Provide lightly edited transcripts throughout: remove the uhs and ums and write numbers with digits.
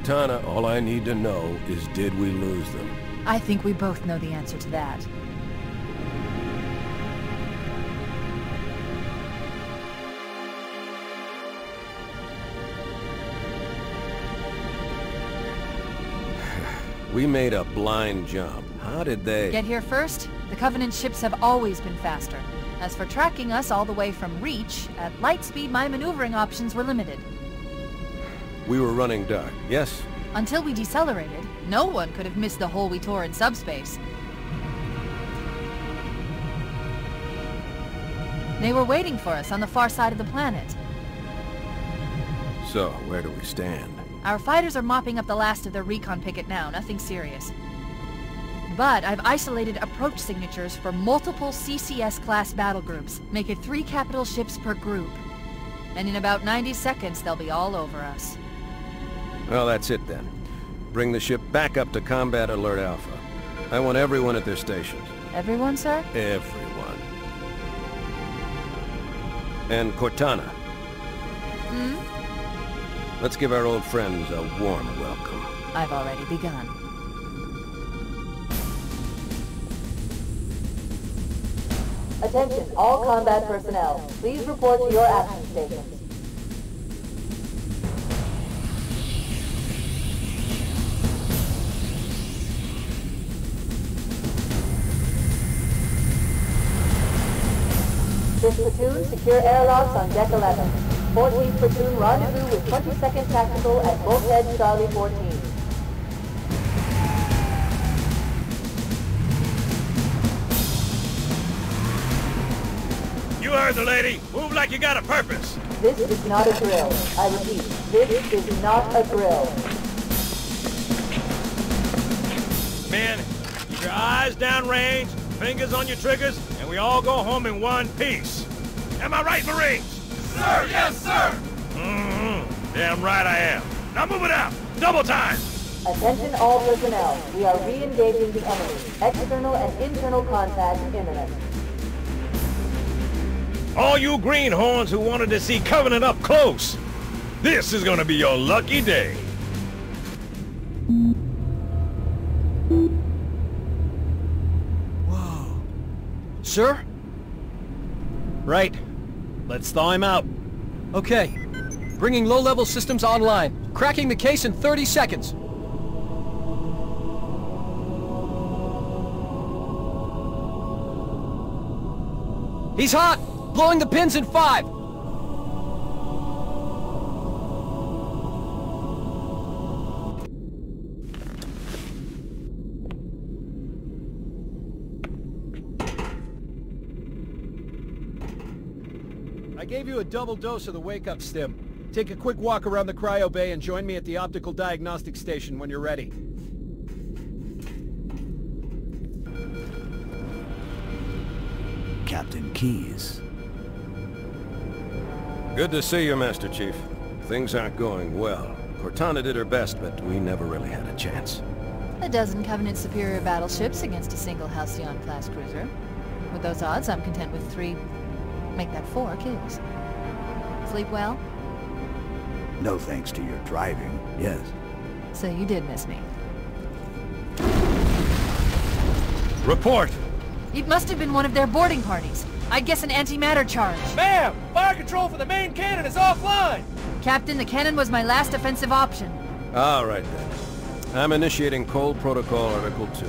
Cortana, all I need to know is, did we lose them? I think we both know the answer to that. We made a blind jump. How did they... get here first? The Covenant ships have always been faster. As for tracking us all the way from Reach, at light speed my maneuvering options were limited. We were running dark, yes? Until we decelerated, no one could have missed the hole we tore in subspace. They were waiting for us on the far side of the planet. So, where do we stand? Our fighters are mopping up the last of their recon picket now, nothing serious. But I've isolated approach signatures for multiple CCS-class battle groups. Make it 3 capital ships per group. And in about 90 seconds, they'll be all over us. Well, that's it then. Bring the ship back up to Combat Alert Alpha. I want everyone at their stations. Everyone, sir? Everyone. And Cortana. Hmm? Let's give our old friends a warm welcome. I've already begun. Attention, all combat personnel. Please report to your action stations. This platoon, secure airlocks on deck 11. 14th platoon, rendezvous with 22nd Tactical at Bulkhead Charlie 14. You heard the lady. Move like you got a purpose. This is not a drill. I repeat, this is not a drill. Men, keep your eyes downrange, fingers on your triggers, and we all go home in one piece. Am I right, Marines? Sir, yes, sir! Mm-hmm. Damn right I am. Now move it out! Double time! Attention all personnel. We are re-engaging the enemy. External and internal contact imminent. All you greenhorns who wanted to see Covenant up close, this is gonna be your lucky day. Whoa. Sir? Right. Let's thaw him out. Okay. Bringing low-level systems online. Cracking the case in 30 seconds. He's hot! Blowing the pins in 5! Gave you a double dose of the wake-up stim. Take a quick walk around the Cryo Bay and join me at the Optical Diagnostic Station when you're ready. Captain Keyes. Good to see you, Master Chief. Things aren't going well. Cortana did her best, but we never really had a chance. A dozen Covenant superior battleships against a single Halcyon-class cruiser. With those odds, I'm content with 3... make that 4 kills. Sleep well? No thanks to your driving, yes. So you did miss me. Report! It must have been one of their boarding parties. I guess an antimatter charge. Ma'am! Fire control for the main cannon is offline! Captain, the cannon was my last offensive option. All right then. I'm initiating Cole Protocol Article 2.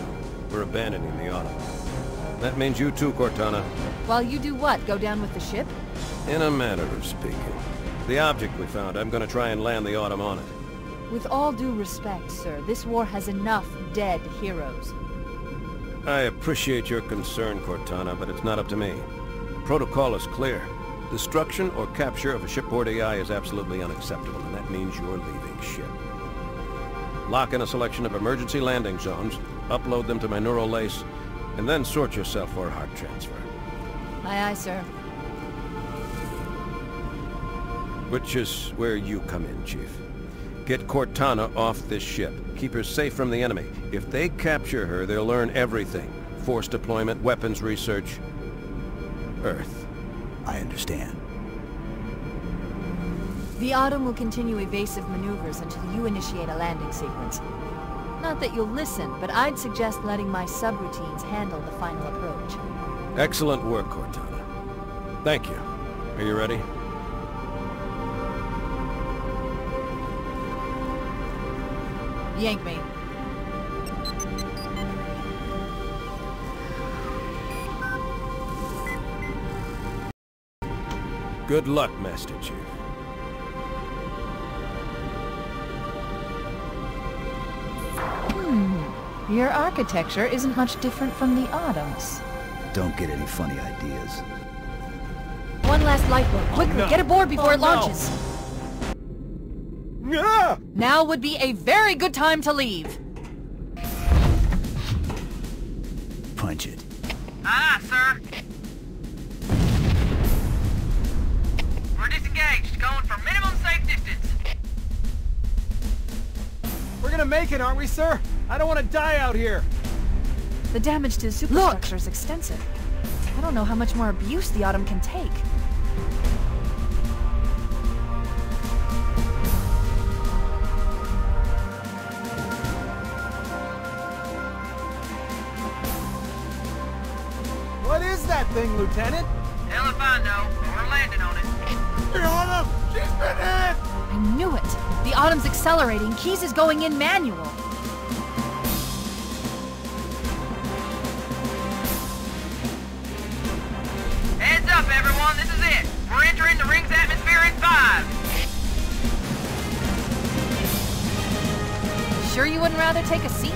We're abandoning the auto. That means you too, Cortana. While you do what? Go down with the ship? In a manner of speaking. The object we found, I'm gonna try and land the Autumn on it. With all due respect, sir, this war has enough dead heroes. I appreciate your concern, Cortana, but it's not up to me. Protocol is clear. Destruction or capture of a shipboard AI is absolutely unacceptable, and that means you're leaving ship. Lock in a selection of emergency landing zones, upload them to my neural lace, and then sort yourself for a heart transfer. Aye, aye, sir. Which is where you come in, Chief. Get Cortana off this ship. Keep her safe from the enemy. If they capture her, they'll learn everything. Force deployment, weapons research... Earth. I understand. The Autumn will continue evasive maneuvers until you initiate a landing sequence. Not that you'll listen, but I'd suggest letting my subroutines handle the final approach. Excellent work, Cortana. Thank you. Are you ready? Yank me. Good luck, Master Chief. Your architecture isn't much different from the Autumn's. Don't get any funny ideas. One last lifeboat. Quickly, get aboard before it launches! No. Now would be a very good time to leave! Punch it. Ah, sir! We're disengaged, going for minimum safe distance. We're gonna make it, aren't we, sir? I don't want to die out here! The damage to the superstructure is extensive. I don't know how much more abuse the Autumn can take. What is that thing, Lieutenant? Hell if I know. We're landing on it. The Autumn! She's been hit! I knew it! The Autumn's accelerating. Keyes is going in manual. Sure you wouldn't rather take a seat?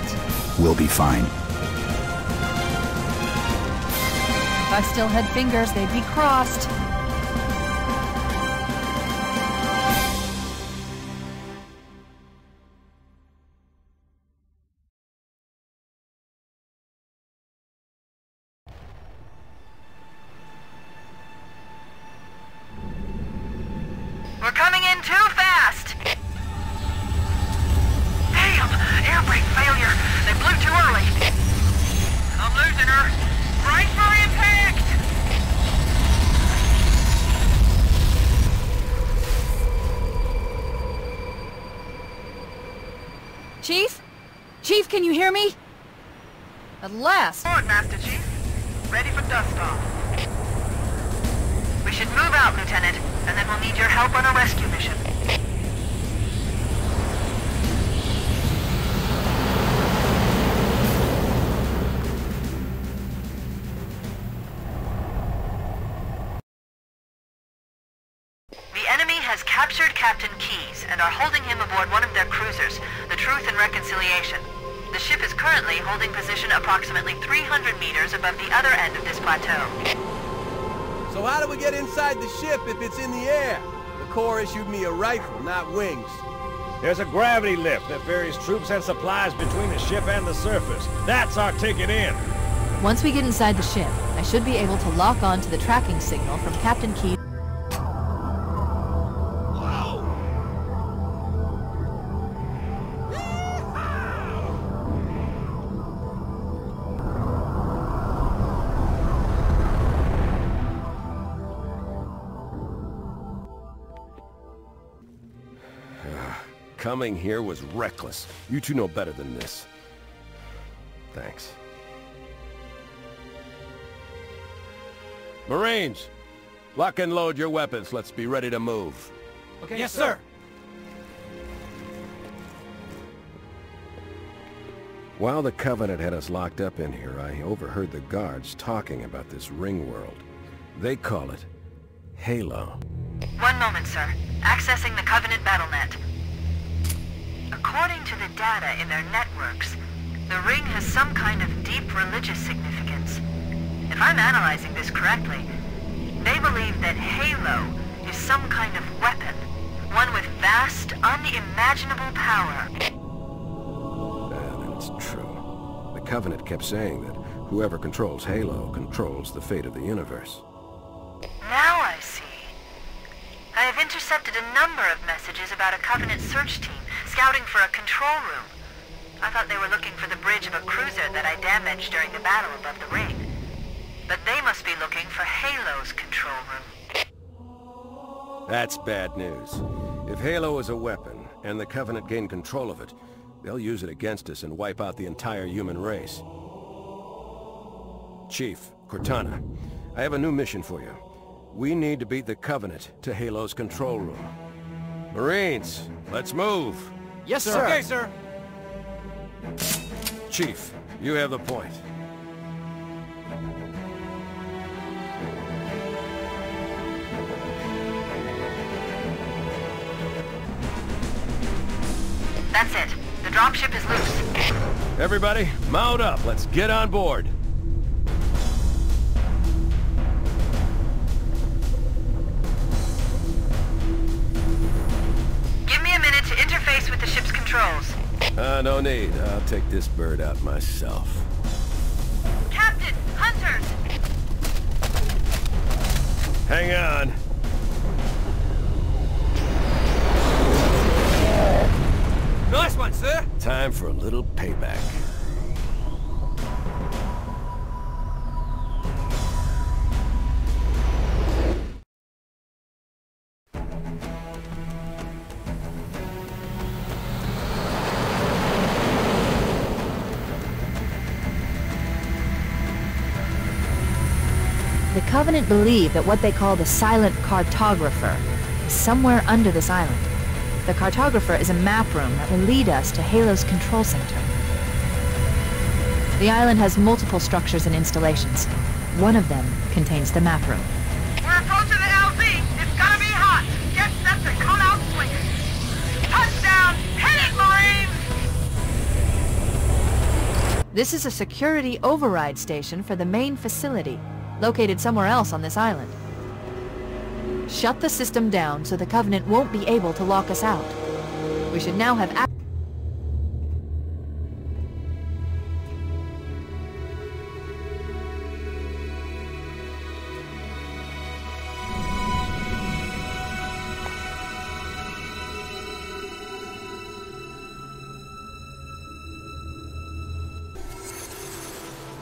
We'll be fine. If I still had fingers, they'd be crossed. At last! Forward, Master Chief. Ready for dust-off. We should move out, Lieutenant, and then we'll need your help on a rescue mission. The enemy has captured Captain Keyes and are holding him aboard one of their cruisers, the Truth and Reconciliation. The ship is currently holding position approximately 300 meters above the other end of this plateau. So how do we get inside the ship if it's in the air? The Corps issued me a rifle, not wings. There's a gravity lift that ferries troops and supplies between the ship and the surface. That's our ticket in. Once we get inside the ship, I should be able to lock on to the tracking signal from Captain Keyes. Coming here was reckless. You two know better than this. Thanks. Marines, lock and load your weapons. Let's be ready to move. Okay, yes, sir. While the Covenant had us locked up in here, I overheard the guards talking about this ring world. They call it Halo. One moment, sir. Accessing the Covenant Battlenet. According to the data in their networks, the ring has some kind of deep religious significance. If I'm analyzing this correctly, they believe that Halo is some kind of weapon, one with vast, unimaginable power. That's true. The Covenant kept saying that whoever controls Halo controls the fate of the universe. Now I see. I have intercepted a number of messages about a Covenant search team scouting for a control room. I thought they were looking for the bridge of a cruiser that I damaged during the battle above the ring. But they must be looking for Halo's control room. That's bad news. If Halo is a weapon, and the Covenant gain control of it, they'll use it against us and wipe out the entire human race. Chief, Cortana, I have a new mission for you. We need to beat the Covenant to Halo's control room. Marines, let's move! Yes, sir! Okay, sir! Chief, you have the point. That's it. The dropship is loose. Everybody, mount up. Let's get on board. Give me a minute to interface with the ship's controls. No need. I'll take this bird out myself. Captain! Hunters! Hang on. Nice one, sir! Time for a little payback. The Covenant believe that what they call the Silent Cartographer is somewhere under this island. The Cartographer is a map room that will lead us to Halo's control center. The island has multiple structures and installations. One of them contains the map room. We're approaching the LZ! It's gonna be hot! Get set to cut out swingers! Touchdown! Hit it, Marines! This is a security override station for the main facility, located somewhere else on this island. Shut the system down so the Covenant won't be able to lock us out. We should now have access.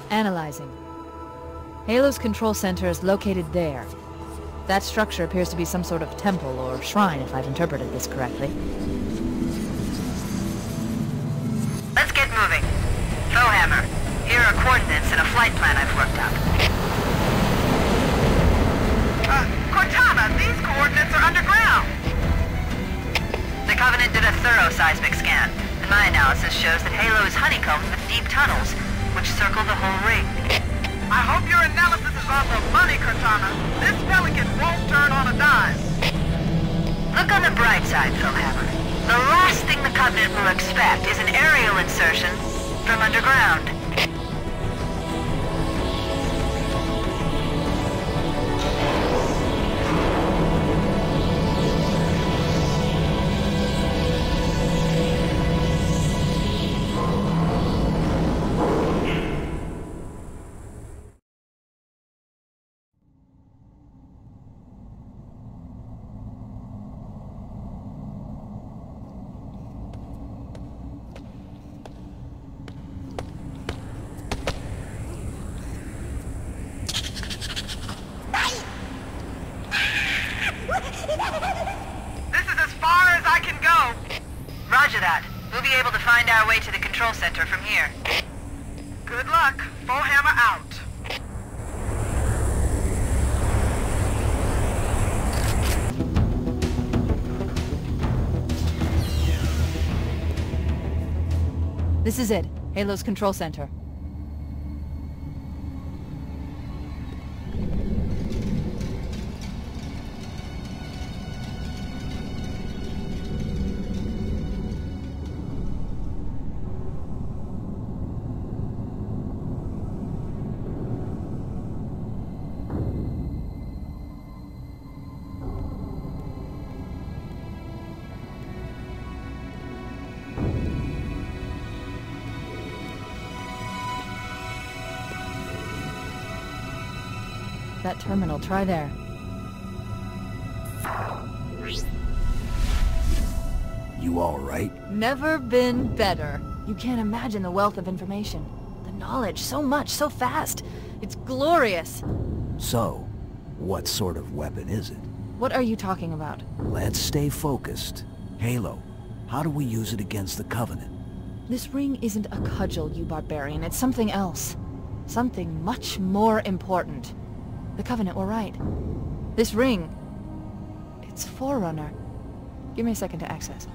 Analyzing. Halo's control center is located there. That structure appears to be some sort of temple or shrine, if I've interpreted this correctly. Let's get moving. Foehammer, here are coordinates and a flight plan I've worked up. Cortana, these coordinates are underground! The Covenant did a thorough seismic scan, and my analysis shows that Halo is honeycombed with deep tunnels, which circle the whole ring. I hope your analysis is on the money, Cortana. This Pelican won't turn on a dime. Look on the bright side, Foehammer. The last thing the Covenant will expect is an aerial insertion from underground. Center from here. Good luck. Foehammer out. This is it. Halo's control center. That terminal, try there. You all right? Never been better. You can't imagine the wealth of information. The knowledge, so much, so fast. It's glorious. So, what sort of weapon is it? What are you talking about? Let's stay focused. Halo, how do we use it against the Covenant? This ring isn't a cudgel, you barbarian. It's something else. Something much more important. The Covenant were right. This ring... it's Forerunner. Give me a second to access.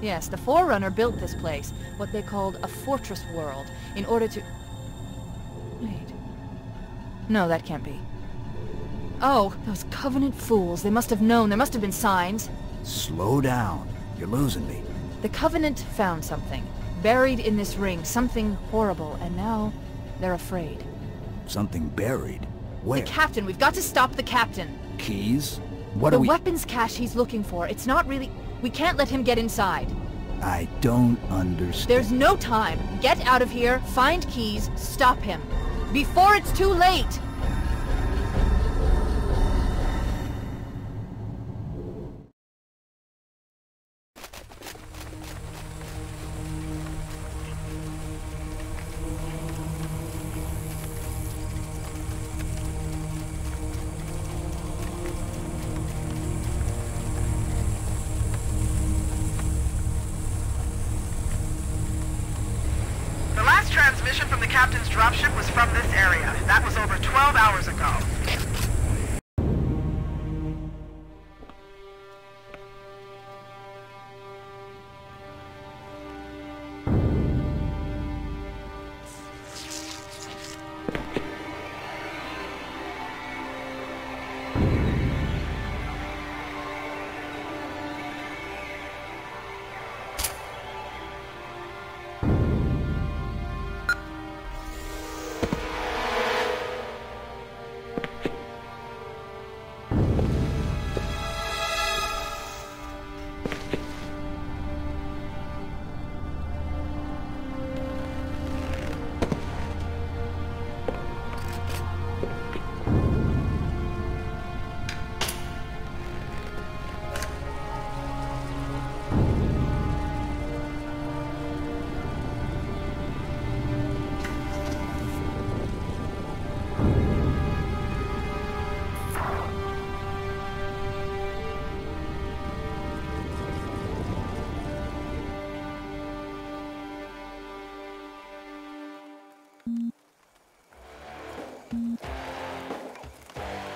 Yes, the Forerunner built this place, what they called a fortress world, in order to... wait... no, that can't be. Oh, those Covenant fools. They must have known. There must have been signs. Slow down. You're losing me. The Covenant found something. Buried in this ring. Something horrible. And now, they're afraid. Something buried? Where? The Captain. We've got to stop the Captain. Keyes? What are we... the weapons cache he's looking for. It's not really... we can't let him get inside. I don't understand. There's no time. Get out of here. Find Keyes. Stop him. Before it's too late!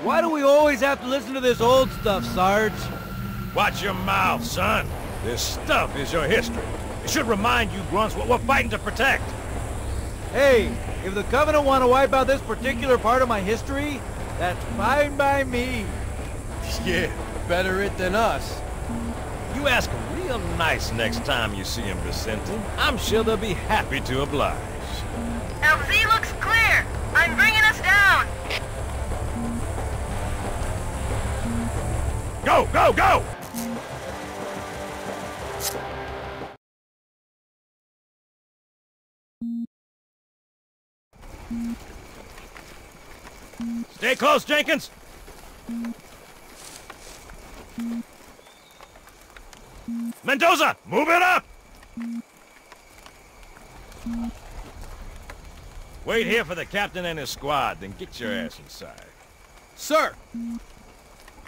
Why do we always have to listen to this old stuff, Sarge? Watch your mouth, son. This stuff is your history. It should remind you, grunts, what we're fighting to protect. Hey, if the Covenant want to wipe out this particular part of my history, that's fine by me. Yeah, better it than us. You ask him real nice next time you see him, Vicente. I'm sure they'll be happy to oblige. LZ looks clear. I'm bringing us down. Go, go, go! Stay close, Jenkins! Mendoza, move it up! Wait here for the captain and his squad, then get your ass inside. Sir!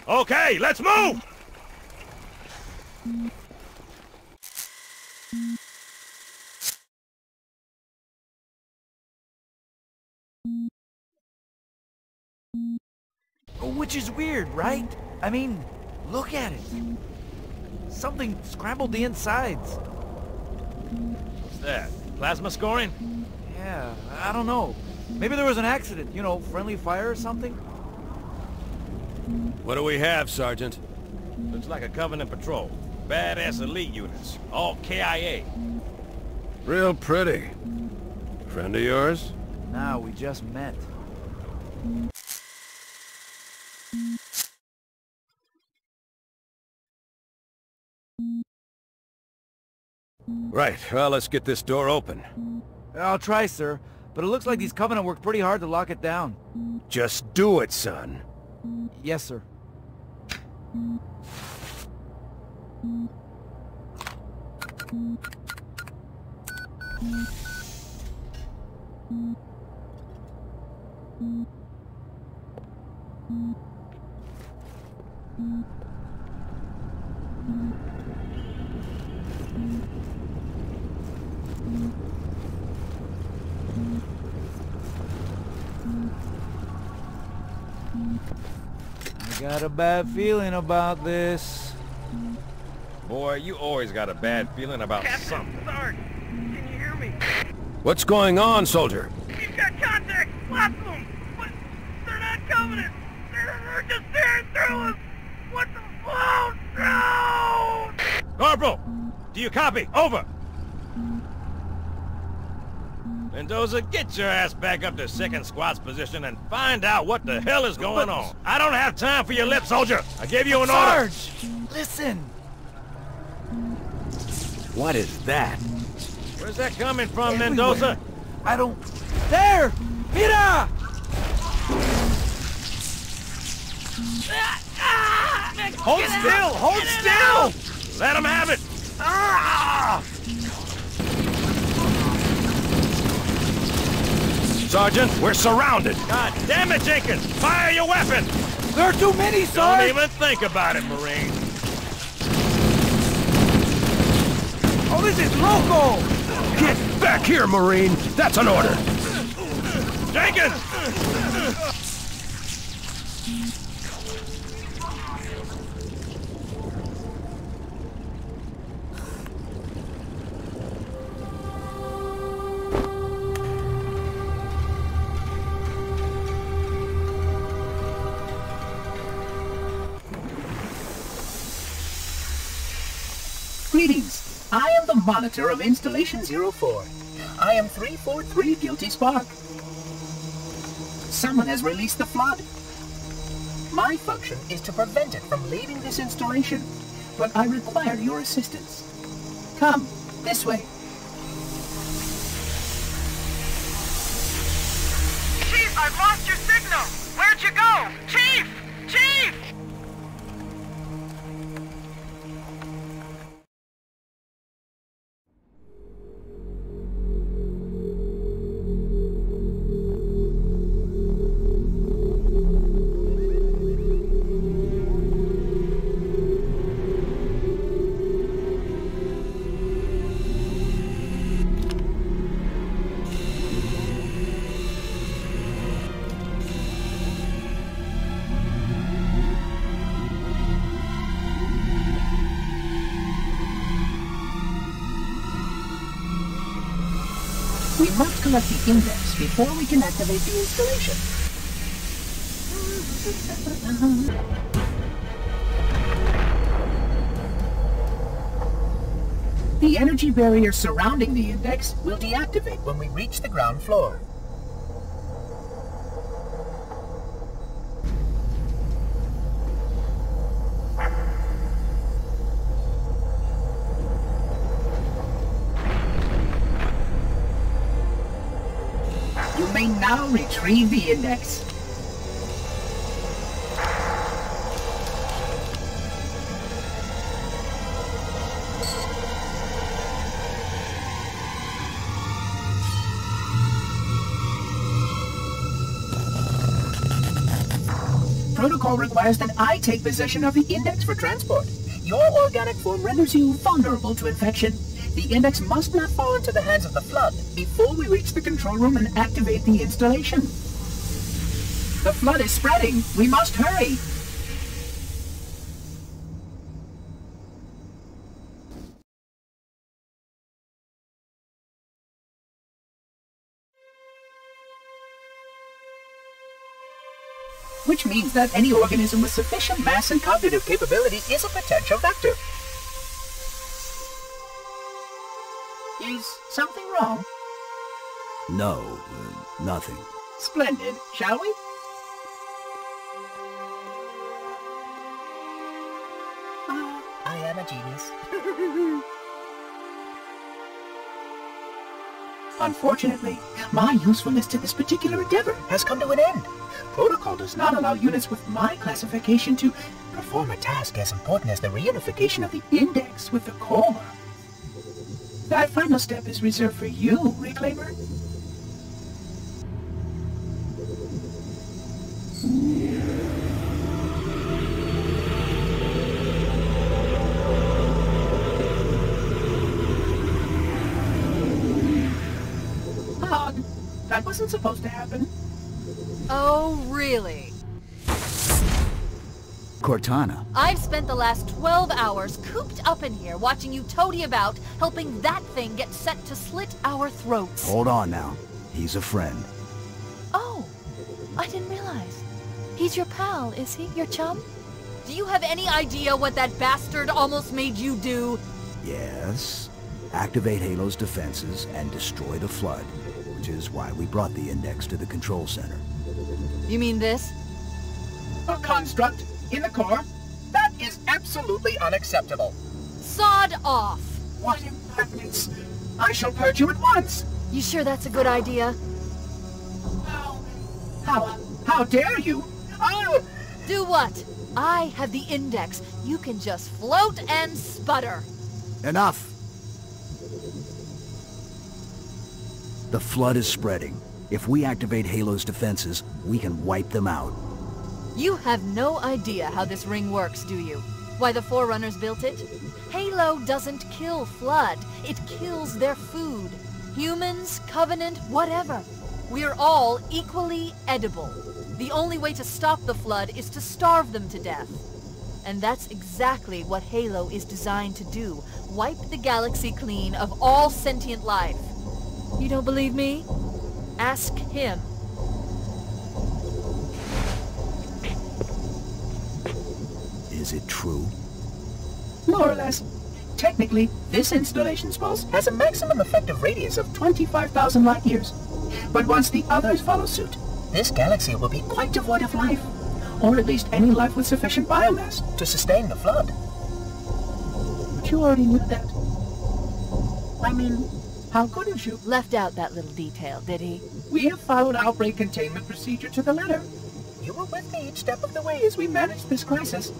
Okay, let's move! Which is weird, right? I mean, look at it. Something scrambled the insides. What's that? Plasma scoring? Yeah, I don't know. Maybe there was an accident, you know, friendly fire or something? What do we have, Sergeant? Looks like a Covenant patrol. Badass elite units. All KIA. Real pretty. Friend of yours? Nah, we just met. Right, well, let's get this door open. I'll try, sir. But it looks like these Covenant worked pretty hard to lock it down. Just do it, son. Yes, sir. Got a bad feeling about this. Boy, you always got a bad feeling about something. Sarge, can you hear me? What's going on, soldier? We've got contacts, lots of them, but they're not Covenant. They're just staring through us. What the fuck? No! Corporal, do you copy? Over. Mendoza, get your ass back up to second squad's position and find out what the hell is going on. I don't have time for your lip, soldier. I gave you an order. Sarge, listen. What is that? Where's that coming from, everywhere. Mendoza? I don't... There! Mira! Hold still! Hold still! Let him have it! Sergeant, we're surrounded! God damn it, Jenkins! Fire your weapon! There are too many, Sarge! Don't even think about it, Marine. Oh, this is loco! Get back here, Marine! That's an order! Jenkins! Greetings. I am the monitor of Installation 04. I am 343 Guilty Spark. Someone has released the Flood. My function is to prevent it from leaving this installation, but I require your assistance. Come, this way. Chief, I've lost your signal! Where'd you go? Chief! Chief! We must collect the Index before we can activate the installation. The energy barrier surrounding the Index will deactivate when we reach the ground floor. Now retrieve the Index. Protocol requires that I take possession of the Index for transport. Your organic form renders you vulnerable to infection. The Index must not fall into the hands of the Flood before we reach the control room and activate the installation. The Flood is spreading. We must hurry. Which means that any organism with sufficient mass and cognitive capability is a potential vector. Is something wrong? No, nothing. Splendid, shall we? I am a genius. Unfortunately, my usefulness to this particular endeavor has come to an end. Protocol does not allow units with my classification to perform a task as important as the reunification of the Index with the core. That final step is reserved for you, Reclaimer. Hog, that wasn't supposed to happen. Oh, really? Cortana. I've spent the last 12 hours cooped up in here watching you toady about, helping that thing get set to slit our throats. Hold on now. He's a friend. Oh, I didn't realize. He's your pal, is he? Your chum? Do you have any idea what that bastard almost made you do? Yes. Activate Halo's defenses and destroy the Flood, which is why we brought the Index to the control center. You mean this? A construct in the core? That is absolutely unacceptable. Sod off! What impertinence! I shall purge you at once! You sure that's a good idea? How dare you? I'll... Do what? I have the Index. You can just float and sputter. Enough! The Flood is spreading. If we activate Halo's defenses, we can wipe them out. You have no idea how this ring works, do you? Why the Forerunners built it? Halo doesn't kill Flood. It kills their food. Humans, Covenant, whatever. We're all equally edible. The only way to stop the Flood is to starve them to death. And that's exactly what Halo is designed to do. Wipe the galaxy clean of all sentient life. You don't believe me? Ask him. Is it true? More or less. Technically, this installation's pulse has a maximum effective radius of 25,000 light years. But once the others follow suit, this galaxy will be quite devoid of life. Or at least any life with sufficient biomass to sustain the Flood. But you already knew that. I mean, how could you? Left out that little detail, did he? We have followed outbreak containment procedure to the letter. You were with me each step of the way as we managed this crisis.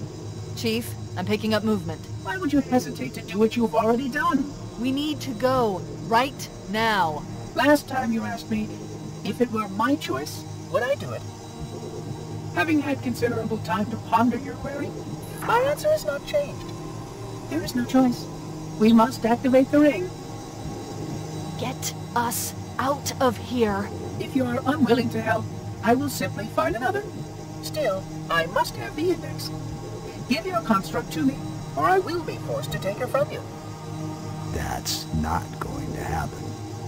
Chief, I'm picking up movement. Why would you hesitate to do what you've already done? We need to go, right now. Last time you asked me, if it were my choice, would I do it? Having had considerable time to ponder your query, my answer has not changed. There is no choice. We must activate the ring. Get us out of here. If you are unwilling to help, I will simply find another. Still, I must have the Index. Give your construct to me, or I will be forced to take her from you. That's not going to happen.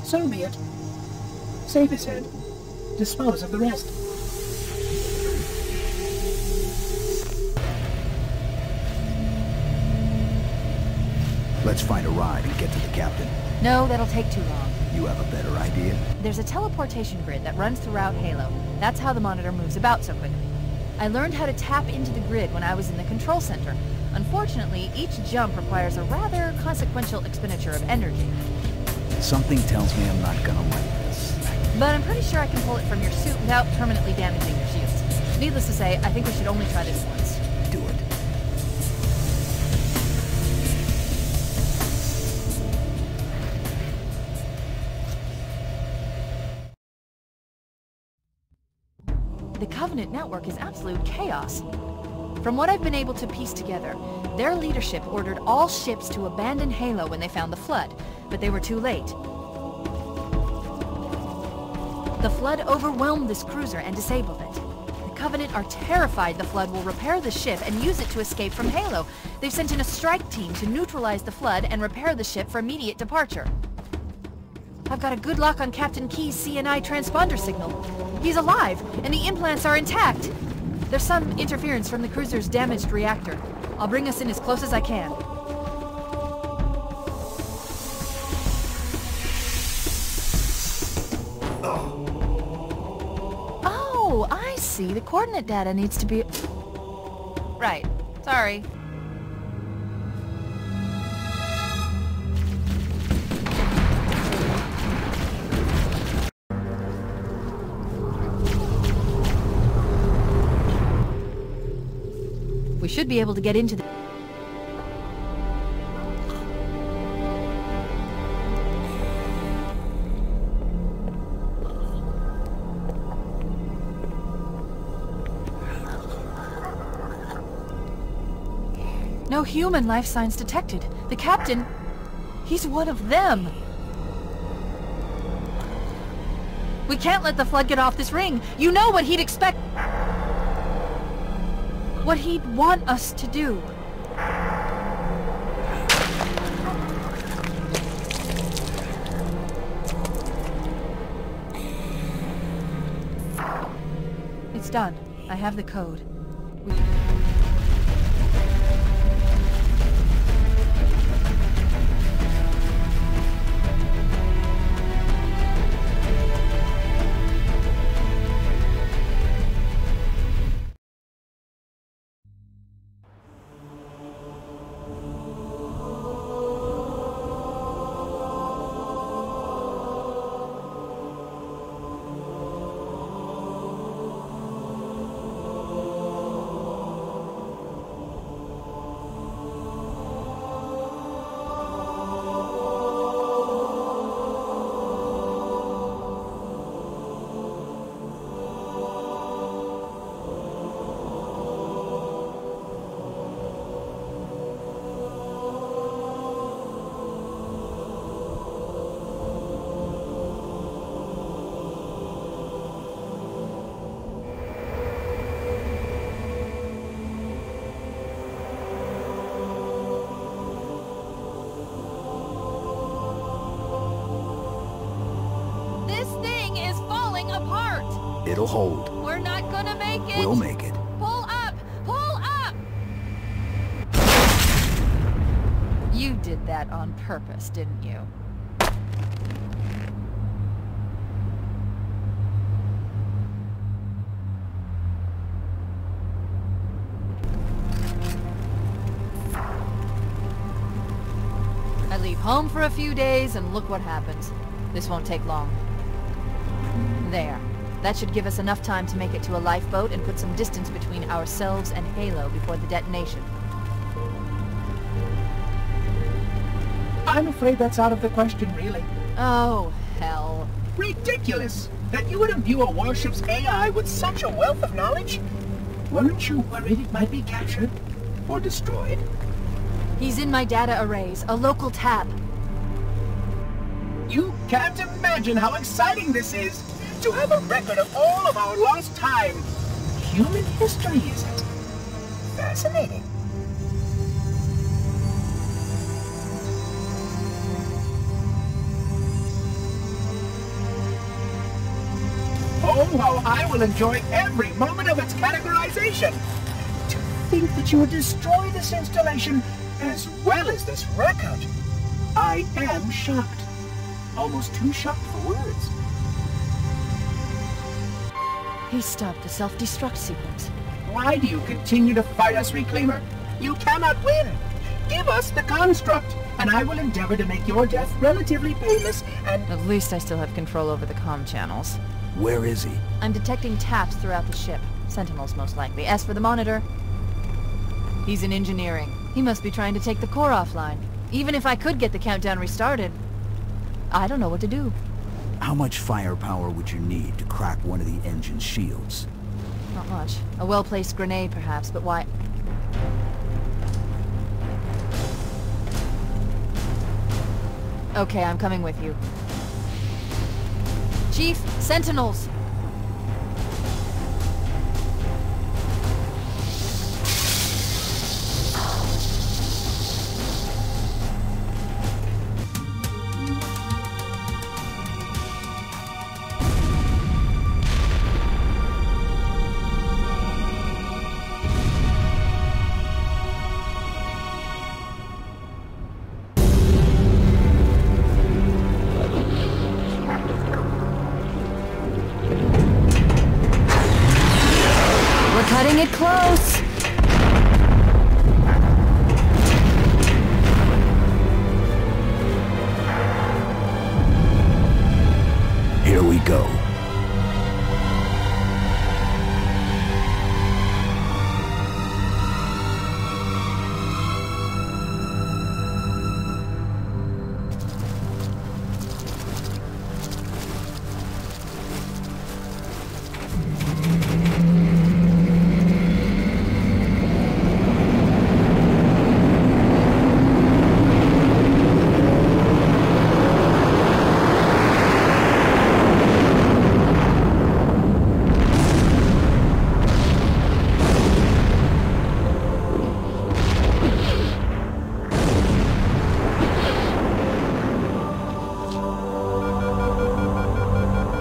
So be it. Save his head. Dispose of the rest. Let's find a ride and get to the captain. No, that'll take too long. You have a better idea? There's a teleportation grid that runs throughout Halo. That's how the monitor moves about so quickly. I learned how to tap into the grid when I was in the control center. Unfortunately, each jump requires a rather consequential expenditure of energy. Something tells me I'm not gonna like this. But I'm pretty sure I can pull it from your suit without permanently damaging your shields. Needless to say, I think we should only try this once. Do it. The Covenant network is absolute chaos. From what I've been able to piece together, their leadership ordered all ships to abandon Halo when they found the Flood, but they were too late. The Flood overwhelmed this cruiser and disabled it. The Covenant are terrified the Flood will repair the ship and use it to escape from Halo. They've sent in a strike team to neutralize the Flood and repair the ship for immediate departure. I've got a good lock on Captain Keyes' CNI transponder signal. He's alive, and the implants are intact. There's some interference from the cruiser's damaged reactor. I'll bring us in as close as I can. Oh, I see. The coordinate data needs to be... Right. Sorry. Should be able to get into the... No human life signs detected. The captain... He's one of them! We can't let the Flood get off this ring! You know what he'd expect... what he'd want us to do. It's done. I have the code. It'll hold. We're not gonna make it. We'll make it. Pull up! Pull up! You did that on purpose, didn't you? I leave home for a few days and look what happens. This won't take long. There. That should give us enough time to make it to a lifeboat and put some distance between ourselves and Halo before the detonation. I'm afraid that's out of the question, really. Oh, hell. Ridiculous! That you would imbue a warship's AI with such a wealth of knowledge? Weren't you worried it might be captured? Or destroyed? He's in my data arrays, a local tab. You can't imagine how exciting this is! To have a record of all of our lost time. Human history, is it? Fascinating. Oh, how I will enjoy every moment of its categorization. To think that you would destroy this installation as well as this record. I am shocked. Almost too shocked for words. He stopped the self-destruct sequence. Why do you continue to fight us, Reclaimer? You cannot win! Give us the construct, and I will endeavor to make your death relatively painless and... At least I still have control over the comm channels. Where is he? I'm detecting taps throughout the ship. Sentinels, most likely. As for the monitor... He's in engineering. He must be trying to take the core offline. Even if I could get the countdown restarted, I don't know what to do. How much firepower would you need to crack one of the engine's shields? Not much. A well-placed grenade, perhaps, but why... Okay, I'm coming with you. Chief, Sentinels!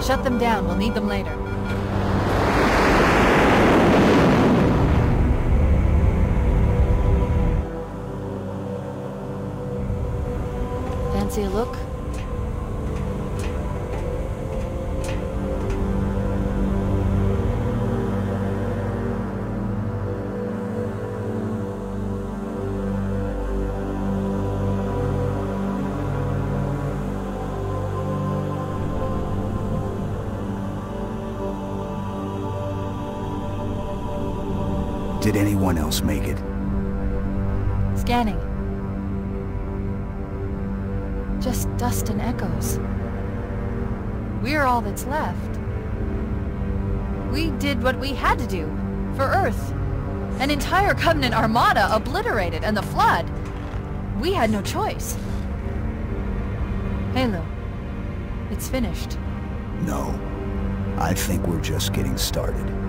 Shut them down. We'll need them later. Fancy a look? Did anyone else make it? Scanning. Just dust and echoes. We're all that's left. We did what we had to do for Earth. An entire Covenant armada obliterated, and the Flood. We had no choice. Halo, it's finished. No. I think we're just getting started.